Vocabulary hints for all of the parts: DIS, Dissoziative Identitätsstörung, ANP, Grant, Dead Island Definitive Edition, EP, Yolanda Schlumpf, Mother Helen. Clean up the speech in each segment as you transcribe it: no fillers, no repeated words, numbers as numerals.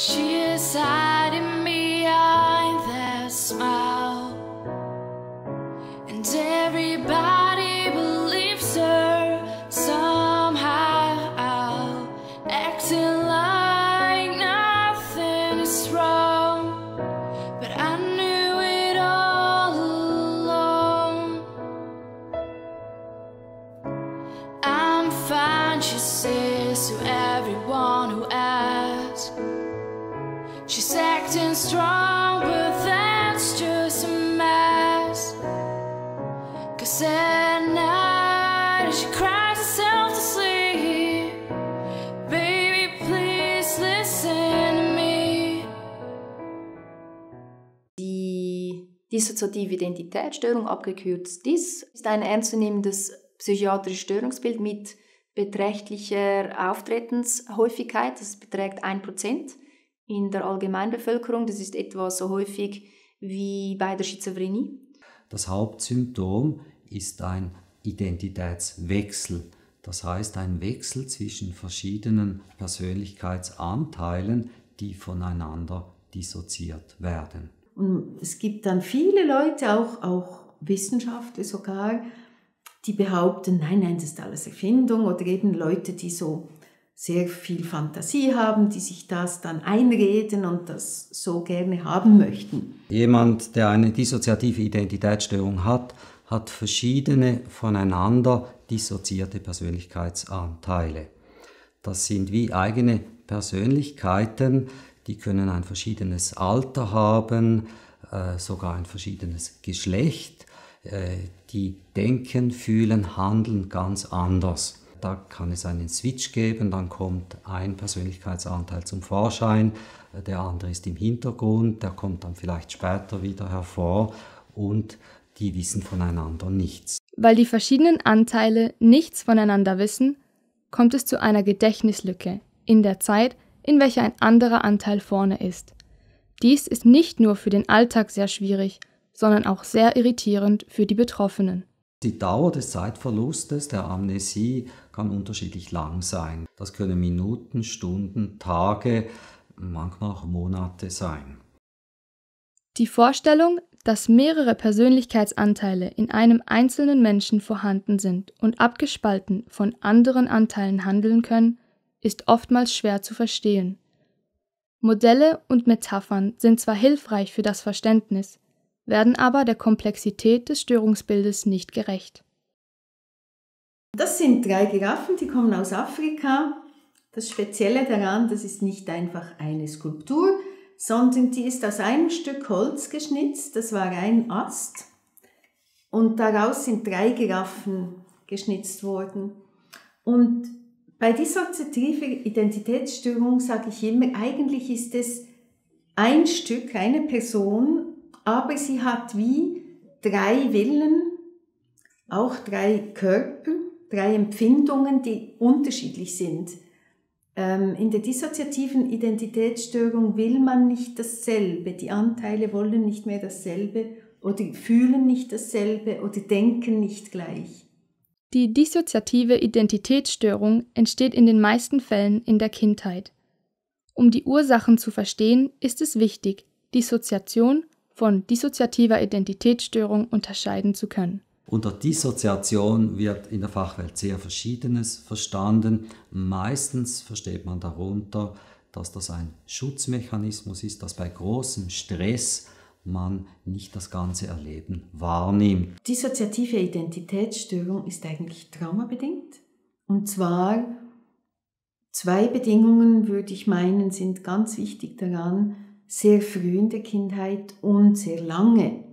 She is hiding behind that smile, and everybody believes her somehow, acting like nothing is wrong. But I knew it all along. I'm fine, she says to everyone who asks. She's acting strong, but that's just a mess. 'Cause at night she cries herself to sleep. Baby, please listen to me. Die dissoziative Identitätsstörung, abgekürzt DIS, ist ein ernstzunehmendes psychiatrisches Störungsbild mit beträchtlicher Auftretenshäufigkeit. Das beträgt 1%. In der Allgemeinbevölkerung, das ist etwa so häufig wie bei der Schizophrenie. Das Hauptsymptom ist ein Identitätswechsel. Das heißt, ein Wechsel zwischen verschiedenen Persönlichkeitsanteilen, die voneinander dissoziiert werden. Und es gibt dann viele Leute, auch Wissenschaftler sogar, die behaupten, nein, nein, das ist alles Erfindung, oder eben Leute, die so sehr viel Fantasie haben, die sich das dann einreden und das so gerne haben möchten. Jemand, der eine dissoziative Identitätsstörung hat, hat verschiedene voneinander dissoziierte Persönlichkeitsanteile. Das sind wie eigene Persönlichkeiten, die können ein verschiedenes Alter haben, sogar ein verschiedenes Geschlecht. Die denken, fühlen, handeln ganz anders. Da kann es einen Switch geben, dann kommt ein Persönlichkeitsanteil zum Vorschein, der andere ist im Hintergrund, der kommt dann vielleicht später wieder hervor und die wissen voneinander nichts. Weil die verschiedenen Anteile nichts voneinander wissen, kommt es zu einer Gedächtnislücke in der Zeit, in welcher ein anderer Anteil vorne ist. Dies ist nicht nur für den Alltag sehr schwierig, sondern auch sehr irritierend für die Betroffenen. Die Dauer des Zeitverlustes der Amnesie kann unterschiedlich lang sein. Das können Minuten, Stunden, Tage, manchmal auch Monate sein. Die Vorstellung, dass mehrere Persönlichkeitsanteile in einem einzelnen Menschen vorhanden sind und abgespalten von anderen Anteilen handeln können, ist oftmals schwer zu verstehen. Modelle und Metaphern sind zwar hilfreich für das Verständnis, werden aber der Komplexität des Störungsbildes nicht gerecht. Das sind 3 Giraffen, die kommen aus Afrika. Das Spezielle daran, das ist nicht einfach eine Skulptur, sondern die ist aus einem Stück Holz geschnitzt, das war ein Ast, und daraus sind 3 Giraffen geschnitzt worden. Und bei dissoziativer Identitätsstörung sage ich immer, eigentlich ist es ein Stück, eine Person, aber sie hat wie 3 Willen, auch 3 Körper, 3 Empfindungen, die unterschiedlich sind. In der dissoziativen Identitätsstörung will man nicht dasselbe. Die Anteile wollen nicht mehr dasselbe oder fühlen nicht dasselbe oder denken nicht gleich. Die dissoziative Identitätsstörung entsteht in den meisten Fällen in der Kindheit. Um die Ursachen zu verstehen, ist es wichtig, Dissoziation von dissoziativer Identitätsstörung unterscheiden zu können. Unter Dissoziation wird in der Fachwelt sehr Verschiedenes verstanden. Meistens versteht man darunter, dass das ein Schutzmechanismus ist, dass bei großem Stress man nicht das ganze Erleben wahrnimmt. Dissoziative Identitätsstörung ist eigentlich traumabedingt. Und zwar 2 Bedingungen, würde ich meinen, sind ganz wichtig daran, sehr früh in der Kindheit und sehr lange.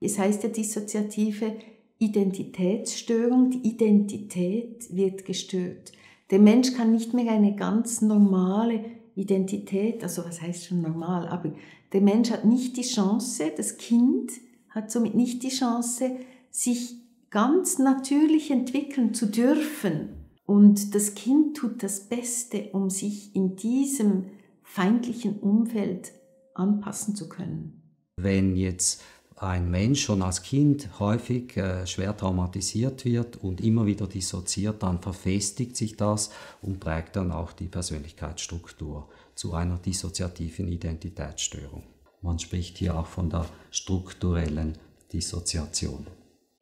Es heißt ja dissoziative Identitätsstörung, die Identität wird gestört. Der Mensch kann nicht mehr eine ganz normale Identität, also was heißt schon normal, aber der Mensch hat nicht die Chance, das Kind hat somit nicht die Chance, sich ganz natürlich entwickeln zu dürfen. Und das Kind tut das Beste, um sich in diesem feindlichen Umfeld anpassen zu können. Wenn jetzt ein Mensch schon als Kind häufig schwer traumatisiert wird und immer wieder dissoziiert, dann verfestigt sich das und prägt dann auch die Persönlichkeitsstruktur. zu einer dissoziativen Identitätsstörung. Man spricht hier auch von der strukturellen Dissoziation.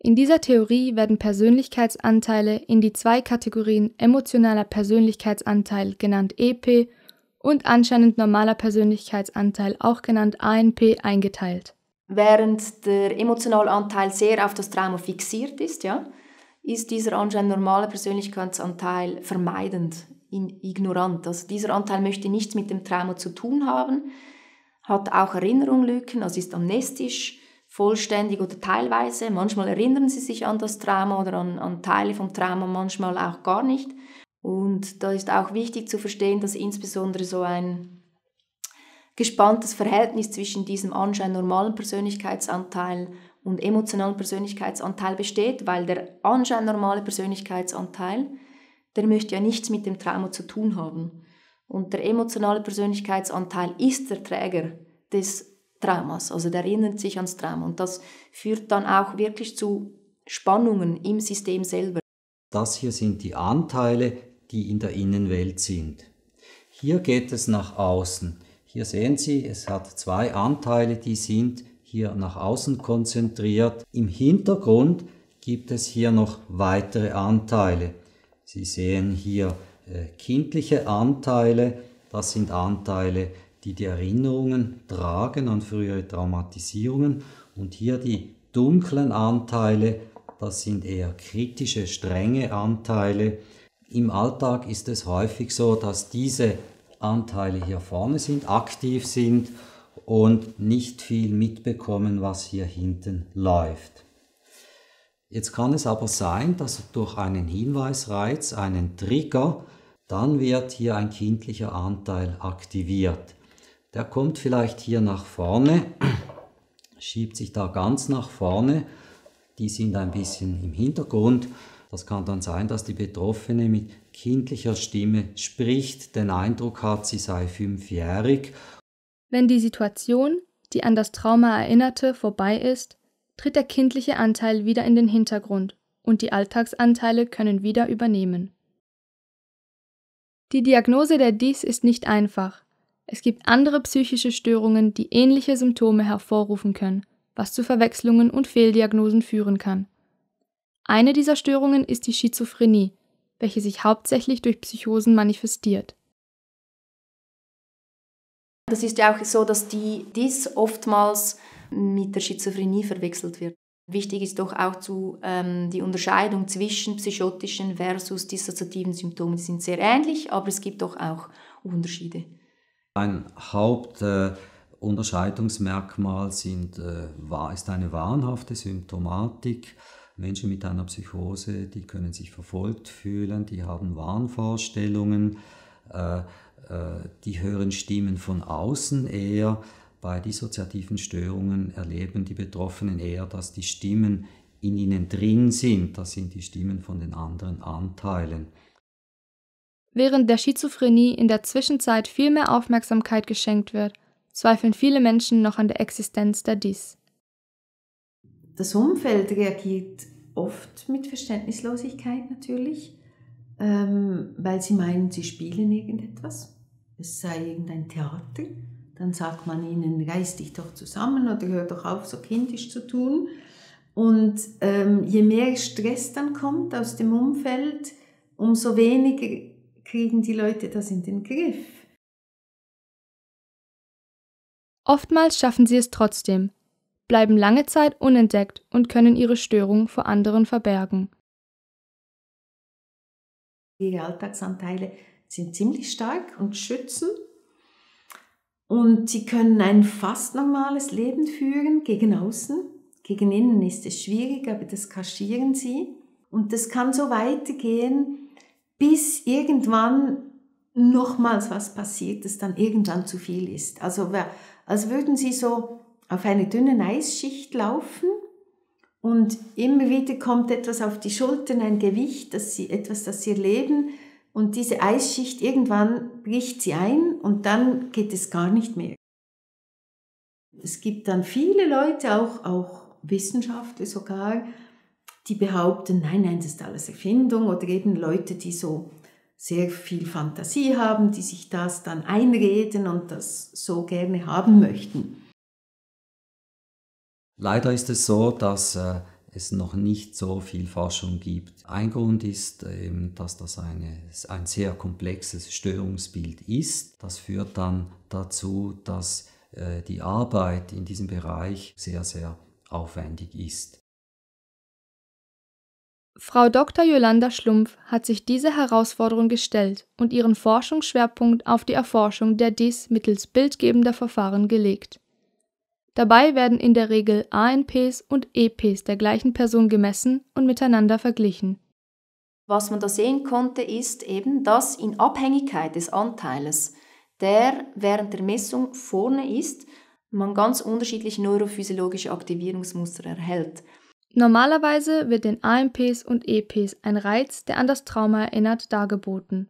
In dieser Theorie werden Persönlichkeitsanteile in die zwei Kategorien emotionaler Persönlichkeitsanteil genannt EP und anscheinend normaler Persönlichkeitsanteil, auch genannt ANP, eingeteilt. Während der emotionale Anteil sehr auf das Trauma fixiert ist, ist dieser anscheinend normale Persönlichkeitsanteil vermeidend, ignorant. Also dieser Anteil möchte nichts mit dem Trauma zu tun haben, hat auch Erinnerungslücken, also ist amnestisch, vollständig oder teilweise. Manchmal erinnern sie sich an das Trauma oder an Teile vom Trauma, manchmal auch gar nicht. Und da ist auch wichtig zu verstehen, dass insbesondere so ein gespanntes Verhältnis zwischen diesem anscheinend normalen Persönlichkeitsanteil und emotionalen Persönlichkeitsanteil besteht, weil der anscheinend normale Persönlichkeitsanteil, der möchte ja nichts mit dem Trauma zu tun haben. Und der emotionale Persönlichkeitsanteil ist der Träger des Traumas, also der erinnert sich ans Trauma. Und das führt dann auch wirklich zu Spannungen im System selber. Das hier sind die Anteile, die in der Innenwelt sind. Hier geht es nach außen. Hier sehen Sie, es hat zwei Anteile, die sind hier nach außen konzentriert. Im Hintergrund gibt es hier noch weitere Anteile. Sie sehen hier kindliche Anteile, das sind Anteile, die die Erinnerungen tragen an frühere Traumatisierungen, und hier die dunklen Anteile, das sind eher kritische, strenge Anteile. Im Alltag ist es häufig so, dass diese Anteile hier vorne sind, aktiv sind und nicht viel mitbekommen, was hier hinten läuft. Jetzt kann es aber sein, dass durch einen Hinweisreiz, einen Trigger, dann wird hier ein kindlicher Anteil aktiviert. Der kommt vielleicht hier nach vorne, schiebt sich da ganz nach vorne. Die sind ein bisschen im Hintergrund. Das kann dann sein, dass die Betroffene mit kindlicher Stimme spricht, den Eindruck hat, sie sei 5-jährig. Wenn die Situation, die an das Trauma erinnerte, vorbei ist, tritt der kindliche Anteil wieder in den Hintergrund und die Alltagsanteile können wieder übernehmen. Die Diagnose der DIS ist nicht einfach. Es gibt andere psychische Störungen, die ähnliche Symptome hervorrufen können, was zu Verwechslungen und Fehldiagnosen führen kann. Eine dieser Störungen ist die Schizophrenie, welche sich hauptsächlich durch Psychosen manifestiert. Das ist ja auch so, dass die DIS oftmals mit der Schizophrenie verwechselt wird. Wichtig ist doch auch die Unterscheidung zwischen psychotischen versus dissoziativen Symptomen. Die sind sehr ähnlich, aber es gibt doch auch Unterschiede. Ein Hauptunterscheidungsmerkmal ist eine wahnhafte Symptomatik. Menschen mit einer Psychose, die können sich verfolgt fühlen, die haben Wahnvorstellungen, die hören Stimmen von außen eher. Bei dissoziativen Störungen erleben die Betroffenen eher, dass die Stimmen in ihnen drin sind. Das sind die Stimmen von den anderen Anteilen. Während der Schizophrenie in der Zwischenzeit viel mehr Aufmerksamkeit geschenkt wird, zweifeln viele Menschen noch an der Existenz der DIS. Das Umfeld reagiert oft mit Verständnislosigkeit natürlich, weil sie meinen, sie spielen irgendetwas. Es sei irgendein Theater. Dann sagt man ihnen, reiß dich doch zusammen oder hör doch auf, so kindisch zu tun. Und je mehr Stress dann kommt aus dem Umfeld, umso weniger kriegen die Leute das in den Griff. Oftmals schaffen sie es trotzdem, bleiben lange Zeit unentdeckt und können ihre Störung vor anderen verbergen. Ihre Alltagsanteile sind ziemlich stark und schützen. Und sie können ein fast normales Leben führen gegen außen. Gegen innen ist es schwierig, aber das kaschieren sie. Und das kann so weitergehen, bis irgendwann nochmals was passiert, das dann irgendwann zu viel ist. Also als würden sie so auf eine dünne Eisschicht laufen und immer wieder kommt etwas auf die Schultern, ein Gewicht, das sie erleben. Und diese Eisschicht, irgendwann bricht sie ein und dann geht es gar nicht mehr. Es gibt dann viele Leute, auch Wissenschaftler sogar, die behaupten, nein, das ist alles Erfindung. Oder eben Leute, die so sehr viel Fantasie haben, die sich das dann einreden und das so gerne haben möchten. Leider ist es so, dass es noch nicht so viel Forschung gibt. Ein Grund ist eben, dass das ein sehr komplexes Störungsbild ist. Das führt dann dazu, dass die Arbeit in diesem Bereich sehr, sehr aufwendig ist. Frau Dr. Yolanda Schlumpf hat sich diese Herausforderung gestellt und ihren Forschungsschwerpunkt auf die Erforschung der DIS mittels bildgebender Verfahren gelegt. Dabei werden in der Regel ANPs und EPs der gleichen Person gemessen und miteinander verglichen. Was man da sehen konnte, ist eben, dass in Abhängigkeit des Anteiles, der während der Messung vorne ist, man ganz unterschiedliche neurophysiologische Aktivierungsmuster erhält. Normalerweise wird den ANPs und EPs ein Reiz, der an das Trauma erinnert, dargeboten.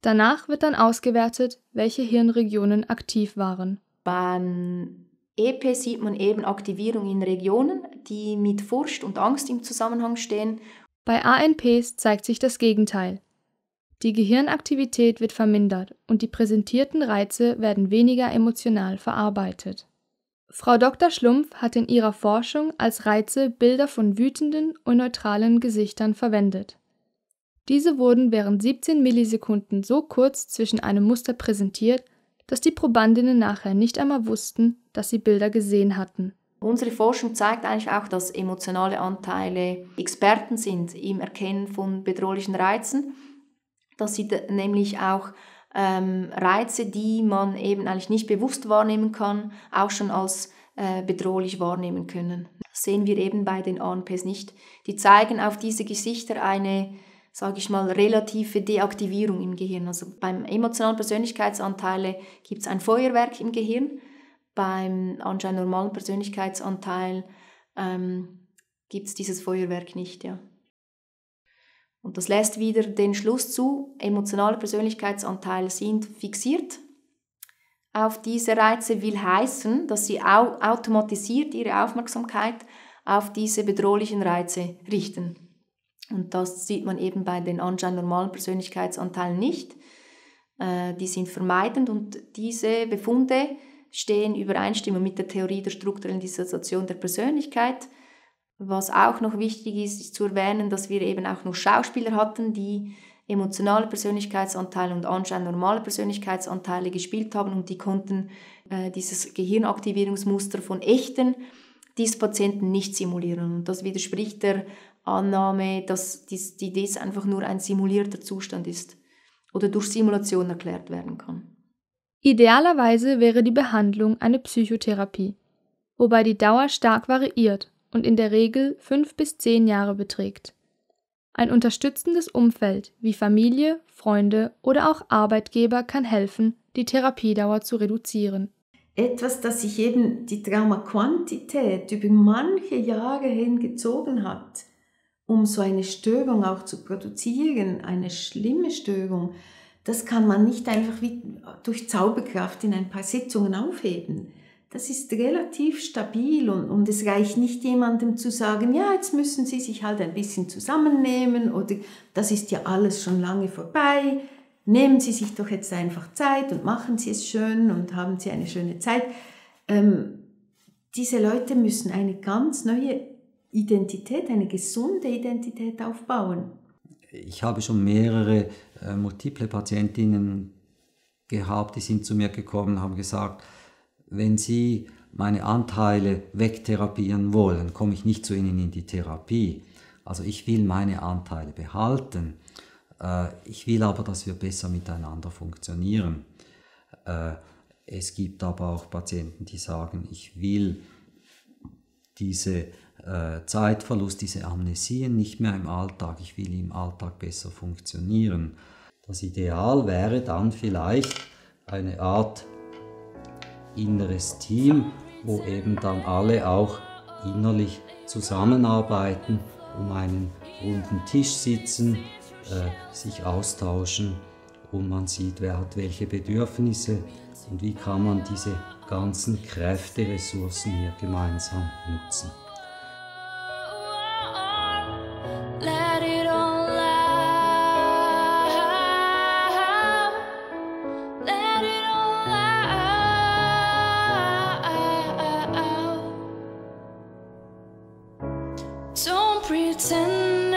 Danach wird dann ausgewertet, welche Hirnregionen aktiv waren. Beim EP sieht man eben Aktivierung in Regionen, die mit Furcht und Angst im Zusammenhang stehen. Bei ANPs zeigt sich das Gegenteil. Die Gehirnaktivität wird vermindert und die präsentierten Reize werden weniger emotional verarbeitet. Frau Dr. Schlumpf hat in ihrer Forschung als Reize Bilder von wütenden und neutralen Gesichtern verwendet. Diese wurden während 17 Millisekunden so kurz zwischen einem Muster präsentiert, dass die Probandinnen nachher nicht einmal wussten, dass sie Bilder gesehen hatten. Unsere Forschung zeigt eigentlich auch, dass emotionale Anteile Experten sind im Erkennen von bedrohlichen Reizen. Das sind nämlich auch Reize, die man eben eigentlich nicht bewusst wahrnehmen kann, auch schon als bedrohlich wahrnehmen können. Das sehen wir eben bei den ANPs nicht. Die zeigen auf diese Gesichter eine, sage ich mal, relative Deaktivierung im Gehirn. Also beim emotionalen Persönlichkeitsanteil gibt es ein Feuerwerk im Gehirn, beim anscheinend normalen Persönlichkeitsanteil gibt es dieses Feuerwerk nicht, ja. Und das lässt wieder den Schluss zu, emotionale Persönlichkeitsanteile sind fixiert auf diese Reize, will heißen, dass sie auch automatisiert ihre Aufmerksamkeit auf diese bedrohlichen Reize richten. Und das sieht man eben bei den anscheinend normalen Persönlichkeitsanteilen nicht. Die sind vermeidend und diese Befunde stehen übereinstimmend mit der Theorie der strukturellen Dissoziation der Persönlichkeit. Was auch noch wichtig ist, ist zu erwähnen, dass wir eben auch noch Schauspieler hatten, die emotionale Persönlichkeitsanteile und anscheinend normale Persönlichkeitsanteile gespielt haben und die konnten dieses Gehirnaktivierungsmuster von echten DIS-Patienten nicht simulieren. Und das widerspricht der Annahme, dass die DIS einfach nur ein simulierter Zustand ist oder durch Simulation erklärt werden kann. Idealerweise wäre die Behandlung eine Psychotherapie, wobei die Dauer stark variiert und in der Regel 5 bis 10 Jahre beträgt. Ein unterstützendes Umfeld wie Familie, Freunde oder auch Arbeitgeber kann helfen, die Therapiedauer zu reduzieren. Etwas, das sich eben die Traumaquantität über manche Jahre hingezogen hat, um so eine Störung auch zu produzieren, eine schlimme Störung, das kann man nicht einfach wie durch Zauberkraft in ein paar Sitzungen aufheben. Das ist relativ stabil und es reicht nicht jemandem zu sagen, ja, jetzt müssen Sie sich halt ein bisschen zusammennehmen oder das ist ja alles schon lange vorbei, nehmen Sie sich doch jetzt einfach Zeit und machen Sie es schön und haben Sie eine schöne Zeit. Diese Leute müssen eine ganz neue Identität, eine gesunde Identität aufbauen. Ich habe schon mehrere multiple Patientinnen gehabt, die sind zu mir gekommen und haben gesagt, wenn Sie meine Anteile wegtherapieren wollen, komme ich nicht zu Ihnen in die Therapie. Also ich will meine Anteile behalten. Ich will aber, dass wir besser miteinander funktionieren. Es gibt aber auch Patienten, die sagen, ich will diese Zeitverlust, diese Amnesien nicht mehr im Alltag. Ich will im Alltag besser funktionieren. Das Ideal wäre dann vielleicht eine Art inneres Team, wo eben dann alle auch innerlich zusammenarbeiten, um einen runden Tisch sitzen, sich austauschen und man sieht, wer hat welche Bedürfnisse und wie kann man diese ganzen Kräfte, Ressourcen hier gemeinsam nutzen. Let it all out. Don't pretend.